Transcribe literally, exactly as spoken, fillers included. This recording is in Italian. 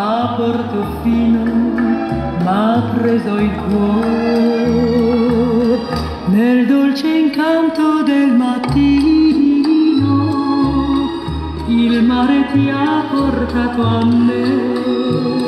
a Portofino m'ha preso il cuore nel dolce incanto del mattino. Il mare ti ha portato a me.